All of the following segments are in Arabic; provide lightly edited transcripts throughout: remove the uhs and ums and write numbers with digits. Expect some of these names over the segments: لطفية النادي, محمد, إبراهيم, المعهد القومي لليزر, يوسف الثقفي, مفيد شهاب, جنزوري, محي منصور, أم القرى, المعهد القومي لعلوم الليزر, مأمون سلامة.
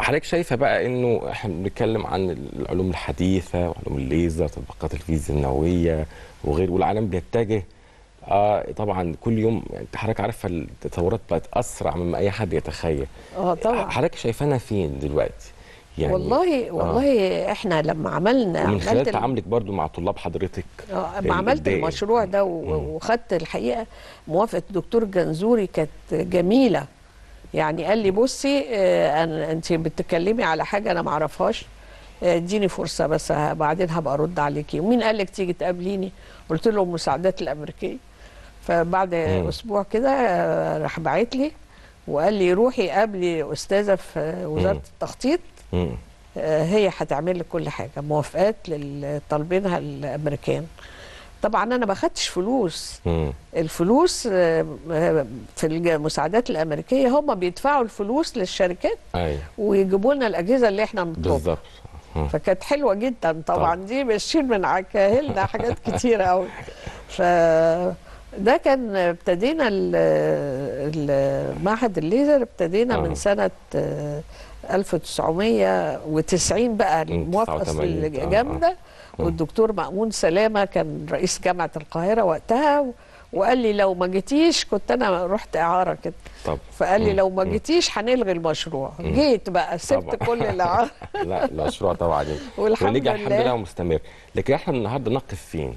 حضرتك شايفه بقى انه احنا بنتكلم عن العلوم الحديثه وعلوم الليزر تطبيقات الفيزياء النوويه وغيره، والعالم بيتجه طبعا كل يوم، حضرتك عارفه التطورات بقت اسرع مما اي حد يتخيل. طبعا حضرتك شايفانا فين دلوقتي؟ يعني والله احنا لما عملنا من خلال تعاملك برضو مع طلاب حضرتك لما عملت المشروع ده وخدت الحقيقه موافقه الدكتور جنزوري كانت جميله. يعني قال لي بصي انت بتتكلمي على حاجه انا ما اعرفهاش، اديني فرصه بس بعدين هبقى ارد عليكي. ومين قال لك تيجي تقابليني؟ قلت له المساعدات الامريكيه. فبعد اسبوع كده راح باعت لي وقال لي روحي قابلي استاذه في وزاره التخطيط، هي هتعمل لك كل حاجه، موافقات لطالبينها الامريكان. طبعا انا ما خدتش فلوس، الفلوس في المساعدات الامريكيه هم بيدفعوا الفلوس للشركات ويجيبوا لنا الاجهزه اللي احنا بنطلبها بالظبط. فكانت حلوه جدا طبعا. دي بتشيل من عكاهلنا حاجات كتيره قوي. فده كان ابتدينا المعهد الليزر، ابتدينا من سنه 1990 بقى الموافقه الجامده. والدكتور مأمون سلامة كان رئيس جامعة القاهرة وقتها، وقال لي لو ما جيتيش، كنت أنا رحت إعارة كده، فقال لي لو ما جيتيش هنلغي المشروع. جيت بقى سبت كل الإعارة. لا المشروع طبعا ونجح الحمد لله ومستمر. لكن احنا النهارده نقف فين؟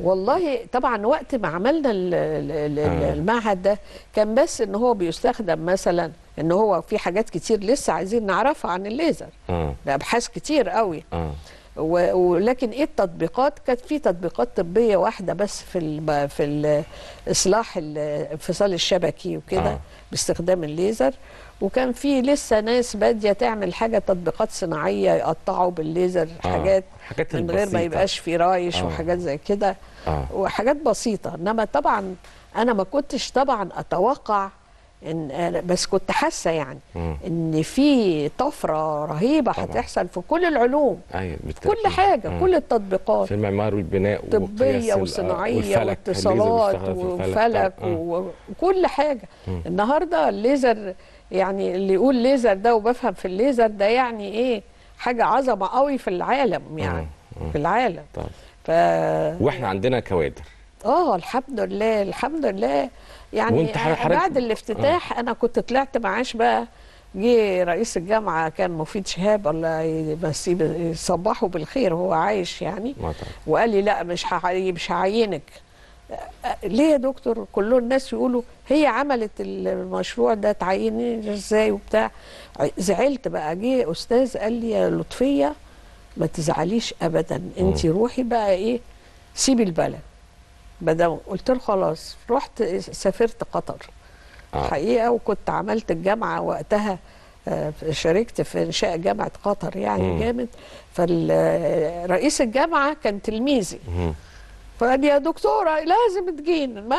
والله طبعا وقت ما عملنا المعهد ده كان بس ان هو بيستخدم مثلا ان هو في حاجات كتير لسه عايزين نعرفها عن الليزر، ده أبحاث كتير قوي. ولكن ايه التطبيقات؟ كانت في تطبيقات طبيه واحده بس في اصلاح الانفصال الشبكي وكده باستخدام الليزر. وكان في لسه ناس باديه تعمل حاجه تطبيقات صناعيه، يقطعوا بالليزر حاجات من غير ما يبقاش في رايش وحاجات زي كده وحاجات بسيطه. انما طبعا انا ما كنتش طبعا اتوقع إن، بس كنت حاسه يعني ان في طفره رهيبه هتحصل في كل العلوم. كل حاجه، كل التطبيقات في المعمار والبناء والطبيه والصناعيه والاتصالات والفلك وكل حاجه. النهارده الليزر، يعني اللي يقول ليزر ده وبفهم في الليزر ده يعني ايه، حاجه عظمه قوي في العالم، يعني في العالم. واحنا عندنا كوادر. الحمد لله الحمد لله. يعني بعد الافتتاح انا كنت طلعت معاش بقى، جه رئيس الجامعه كان مفيد شهاب، الله يمسيه يصبحه بالخير، هو عايش يعني، وقال لي لا مش هعينك. ليه يا دكتور؟ كل الناس يقولوا هي عملت المشروع ده، تعيني ازاي وبتاع. زعلت بقى. جه استاذ قال لي يا لطفيه ما تزعليش ابدا، انت روحي بقى ايه، سيبي البلد. قلت له خلاص. رحت سافرت قطر حقيقة، وكنت عملت الجامعة وقتها، شاركت في إنشاء جامعة قطر يعني جامد. فرئيس الجامعة كان تلميذي، فقال يا دكتورة لازم تجين ما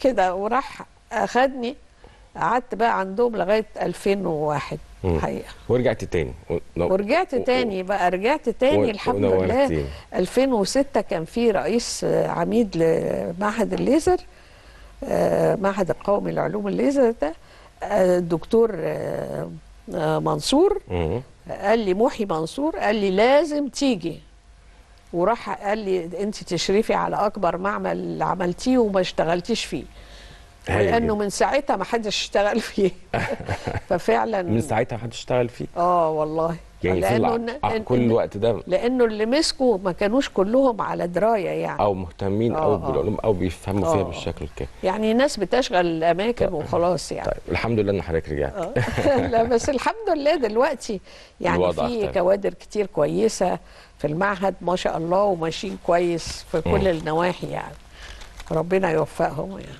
كده، وراح أخدني قعدت بقى عندهم لغاية 2001 حقيقة. ورجعت تاني ورجعت تاني بقى، رجعت تاني الحمد لله. 2006 كان في رئيس عميد لمعهد الليزر، معهد القومي لعلوم الليزر ده، الدكتور منصور، قال لي محي منصور، قال لي لازم تيجي. وراح قال لي انت تشرفي على اكبر معمل عملتيه وما اشتغلتيش فيه، لانه من ساعتها ما حدش اشتغل فيه. ففعلا من ساعتها ما حدش اشتغل فيه. والله يعني لانه كل الوقت ده لانه اللي مسكوا ما كانوش كلهم على درايه يعني، او مهتمين او بالعلوم او بيفهموا فيها بالشكل كده، يعني ناس بتشغل الاماكن وخلاص يعني. طيب الحمد لله ان حضرتك رجعت. لا بس الحمد لله دلوقتي يعني في كوادر كتير كويسه في المعهد ما شاء الله، وماشيين كويس في كل النواحي يعني، ربنا يوفقهم يعني.